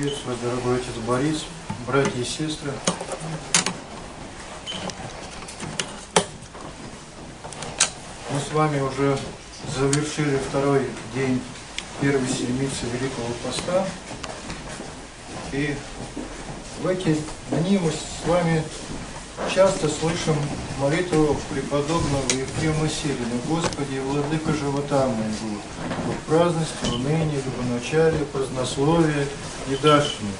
приветствую, дорогой отец Борис, братья и сестры. Мы с вами уже завершили второй день первой седмицы Великого Поста. И в эти дни мы с вами часто слышим молитву преподобного Ефрема Сирина: «Господи, владыка живота моего, в праздности, в ныне, в начале, празднословие не дашь мне.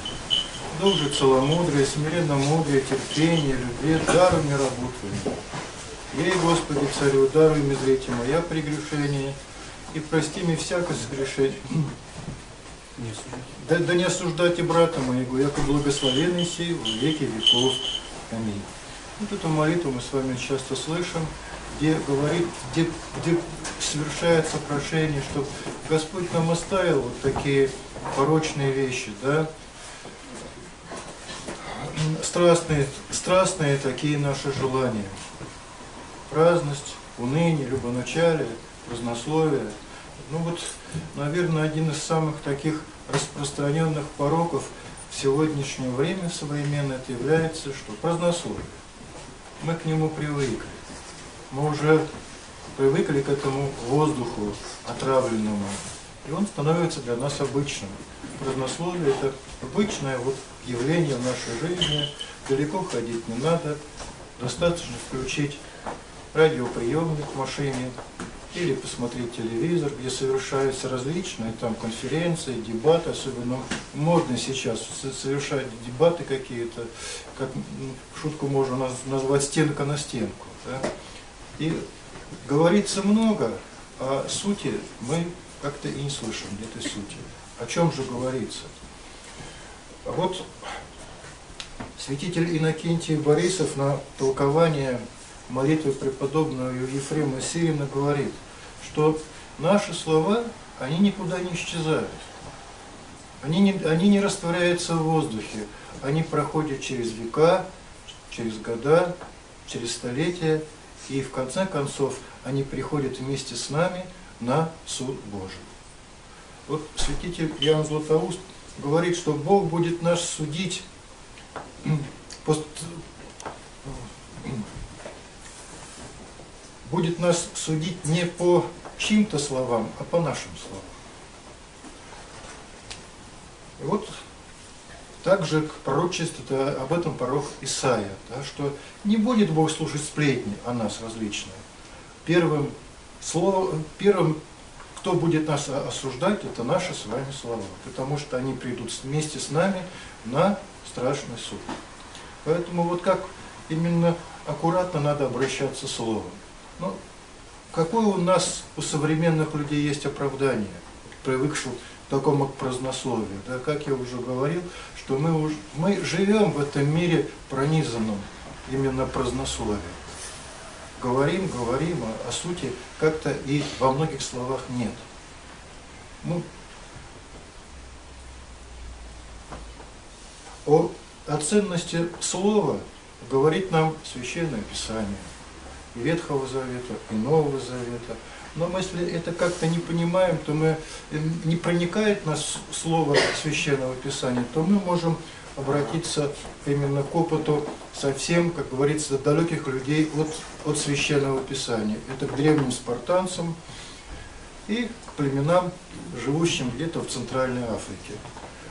Дуже целомудрие, смиренно мудрое, терпение, любви, даром не работаю. Ей, Господи, царю, даруй мне, зрите моя прегрешение, и прости мне всякое согрешение. Да не осуждайте брата моего, яко благословенный сей в веки веков. Аминь». Вот эту молитву мы с вами часто слышим, где совершается прошение, чтобы Господь нам оставил вот такие порочные вещи, да? Страстные такие наши желания. Праздность, уныние, любоначалие, празднословие. Ну вот, наверное, один из самых таких распространенных пороков в сегодняшнее время современно это является, что празднословие. Мы к нему привыкли. Мы уже привыкли к этому воздуху отравленному. И он становится для нас обычным. Празднословие – это обычное вот явление в нашей жизни. Далеко ходить не надо. Достаточно включить радиоприемник в машине или посмотреть телевизор, где совершаются различные там конференции, дебаты. Особенно модно сейчас совершать дебаты какие-то, как шутку можно назвать, стенка на стенку, да? И говорится много, а сути мы как-то и не слышим, этой сути. О чем же говорится? А вот святитель Иннокентий Борисов на толкование молитвы преподобного Ефрема Сирина говорит, что наши слова, они никуда не исчезают, они не растворяются в воздухе, они проходят через века, через года, через столетия, и в конце концов они приходят вместе с нами на суд Божий. Вот святитель Иоанн Златоуст говорит, что Бог будет нас судить не по чьим-то словам, а по нашим словам. И вот также пророчествует об этом пророк Исаия, да, что не будет Бог слушать сплетни о нас различные. Первым, кто будет нас осуждать, это наши с вами слова, потому что они придут вместе с нами на страшный суд. Поэтому вот как именно аккуратно надо обращаться словом. Ну, какое у нас, у современных людей, есть оправдание, привыкшего к такому празднословию? Да, как я уже говорил, что мы живем в этом мире, пронизанном именно празднословием. Говорим, а сути как-то и во многих словах нет. Ну, о ценности слова говорит нам Священное Писание. И Ветхого Завета, и Нового Завета. Но мы, если это как-то не понимаем, то мы не проникает в нас слово Священного Писания, то мы можем обратиться именно к опыту совсем, как говорится, далеких людей от Священного Писания. Это к древним спартанцам и к племенам, живущим где-то в Центральной Африке.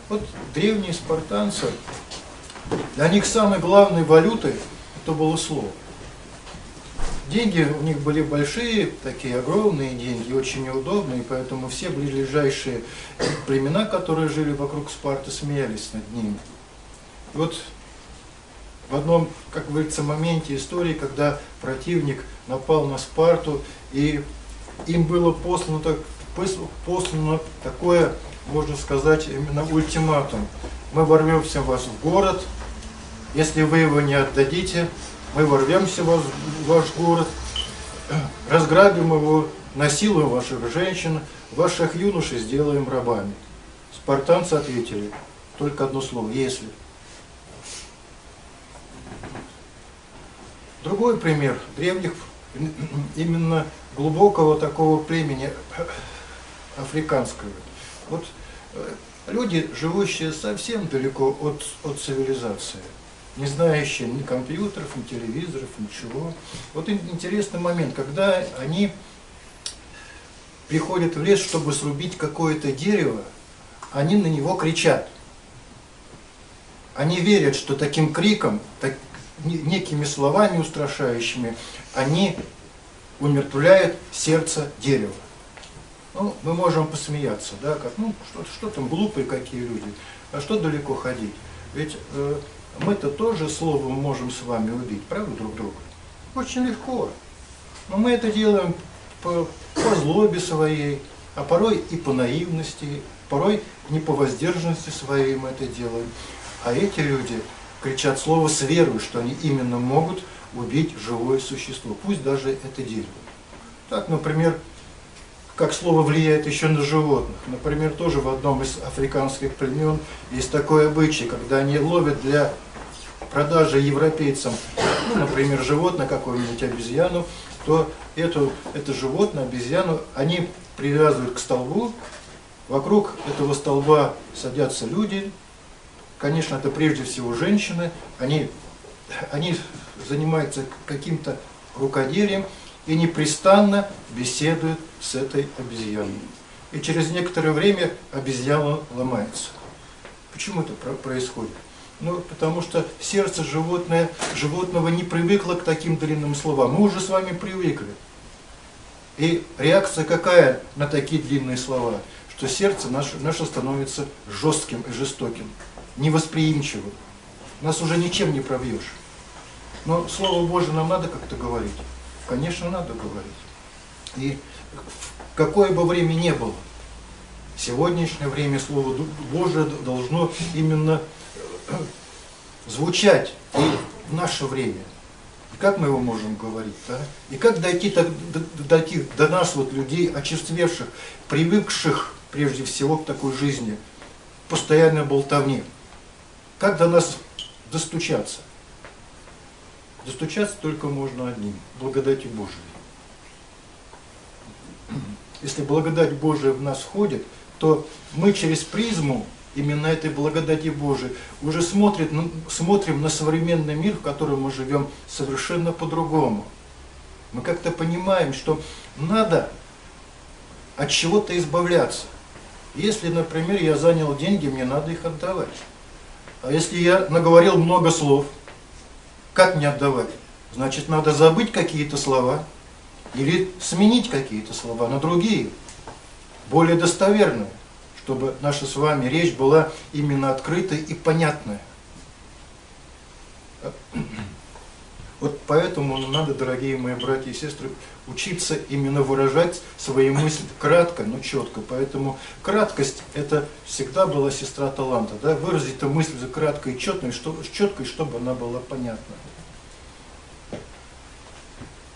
Вот древние спартанцы, для них самой главной валютой это было слово. Деньги у них были большие, такие огромные деньги, очень неудобные, поэтому все ближайшие племена, которые жили вокруг Спарты, смеялись над ними. И вот в одном, как говорится, моменте истории, когда противник напал на Спарту, и им было послано такое, можно сказать, именно ультиматум: мы ворвемся в вас в город, если вы его не отдадите, мы ворвемся в ваш город, разграбим его, насилуем ваших женщин, ваших юношей сделаем рабами. Спартанцы ответили только одно слово: если. Другой пример древних, именно глубокого такого племени африканского. Вот люди, живущие совсем далеко от цивилизации, не знающие ни компьютеров, ни телевизоров, ничего. Вот интересный момент, когда они приходят в лес, чтобы срубить какое-то дерево, они на него кричат. Они верят, что таким криком, некими словами устрашающими, они умертвляют сердце дерева. Ну, мы можем посмеяться, да, как, ну, что там глупые какие люди, а что далеко ходить? Ведь мы-то тоже словом можем с вами убить, правда, друг друга? Очень легко. Но мы это делаем по злобе своей, а порой и по наивности, порой не по воздержанности своей мы это делаем. А эти люди кричат слово с верой, что они именно могут убить живое существо, пусть даже это дерево. Так, например, как слово влияет еще на животных. Например, тоже в одном из африканских племен есть такой обычай, когда они ловят для продажи европейцам, ну, например, животное, какую-нибудь обезьяну, то это животное, обезьяну, они привязывают к столбу, вокруг этого столба садятся люди, конечно, это прежде всего женщины, они занимаются каким-то рукоделием, и непрестанно беседует с этой обезьяной. И через некоторое время обезьяна ломается. Почему это происходит? Ну, потому что сердце животного не привыкло к таким длинным словам. Мы уже с вами привыкли. И реакция какая на такие длинные слова? Что сердце наше становится жестким и жестоким, невосприимчивым. Нас уже ничем не пробьешь. Но Слово Божие нам надо как-то говорить. Конечно, надо говорить. И в какое бы время ни было, в сегодняшнее время Слово Божие должно именно звучать и в наше время. И как мы его можем говорить? Да? И как дойти до нас, вот, людей, очерствевших, привыкших прежде всего к такой жизни, постоянной болтовне? Как до нас достучаться? Достучаться только можно одним – благодатью Божией. Если благодать Божия в нас входит, то мы через призму именно этой благодати Божией уже смотрим на современный мир, в котором мы живем, совершенно по-другому. Мы как-то понимаем, что надо от чего-то избавляться. Если, например, я занял деньги, мне надо их отдавать. А если я наговорил много слов, как не отдавать? Значит, надо забыть какие-то слова или сменить какие-то слова на другие, более достоверные, чтобы наша с вами речь была именно открытая и понятная. Вот поэтому надо, дорогие мои братья и сестры, учиться именно выражать свои мысли кратко, но четко. Поэтому краткость – это всегда была сестра таланта. Да? Выразить эту мысль кратко и четко, чтобы она была понятна.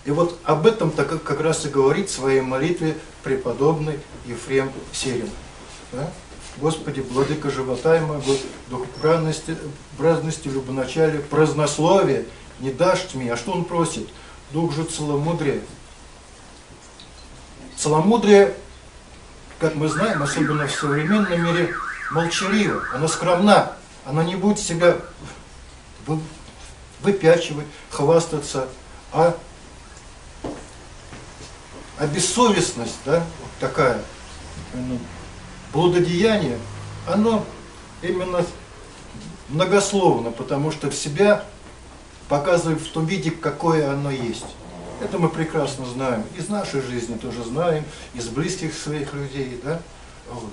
И вот об этом как раз и говорит в своей молитве преподобный Ефрем Сирин. Да? «Господи, владыка живота и моего, духобразности, любоначалия, празднословия, не дашь тьме». А что он просит? Дух же целомудрия. Целомудрие, как мы знаем, особенно в современном мире, молчаливо, она скромна, она не будет себя выпячивать, хвастаться, а бессовестность, да, вот такая, блудодеяние, оно именно многословно, потому что в себя показывает в том виде, какое оно есть. Это мы прекрасно знаем, из нашей жизни тоже знаем, из близких своих людей, да? Вот.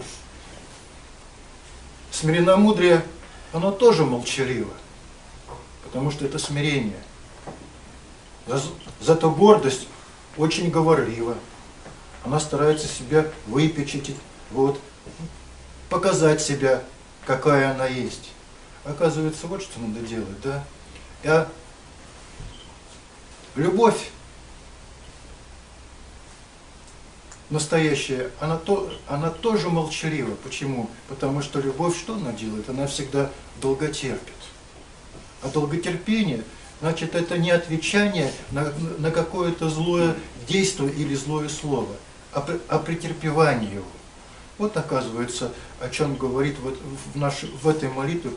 Смиренномудрие, оно тоже молчаливо, потому что это смирение. Зато гордость очень говорлива, она старается себя выпечатить, вот, показать себя, какая она есть. Оказывается, вот что надо делать, да? А любовь настоящая, она тоже молчалива. Почему? Потому что любовь, что она делает? Она всегда долготерпит. А долготерпение, значит, это не отвечание на какое-то злое действие или злое слово, а претерпевание его. Вот оказывается, о чем говорит в этой молитве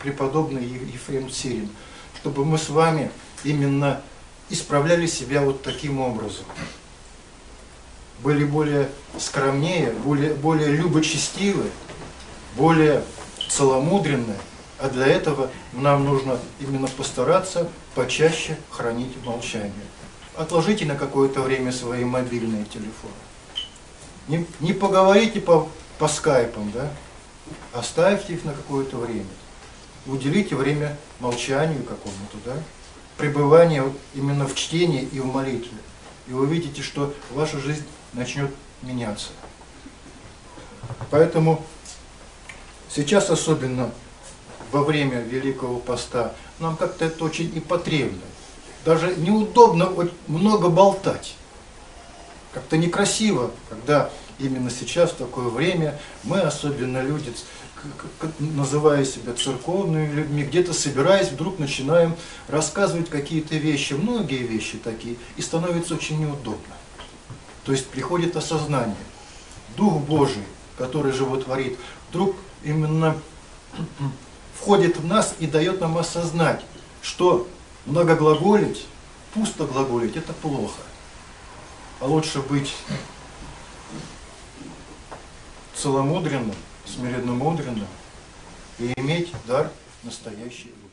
преподобный Ефрем Сирин, чтобы мы с вами именно исправляли себя вот таким образом. Были более скромнее, более любочестивы, более целомудренны. А для этого нам нужно именно постараться почаще хранить молчание. Отложите на какое-то время свои мобильные телефоны. Не поговорите по скайпам, да? Оставьте их на какое-то время. Уделите время молчанию какому-то, да? Пребыванию именно в чтении и в молитве. И вы увидите, что ваша жизнь начнет меняться. Поэтому сейчас, особенно во время Великого Поста, нам как-то это очень и потребно. Даже неудобно много болтать. Как-то некрасиво, когда именно сейчас, в такое время, мы, особенно люди, называя себя церковными людьми, где-то собираясь, вдруг начинаем рассказывать какие-то вещи, многие вещи такие, и становится очень неудобно. То есть приходит осознание. Дух Божий, который животворит, вдруг именно входит в нас и дает нам осознать, что много глаголить, пусто глаголить – это плохо. А лучше быть целомудренным, смиренномудренным и иметь дар настоящей любви.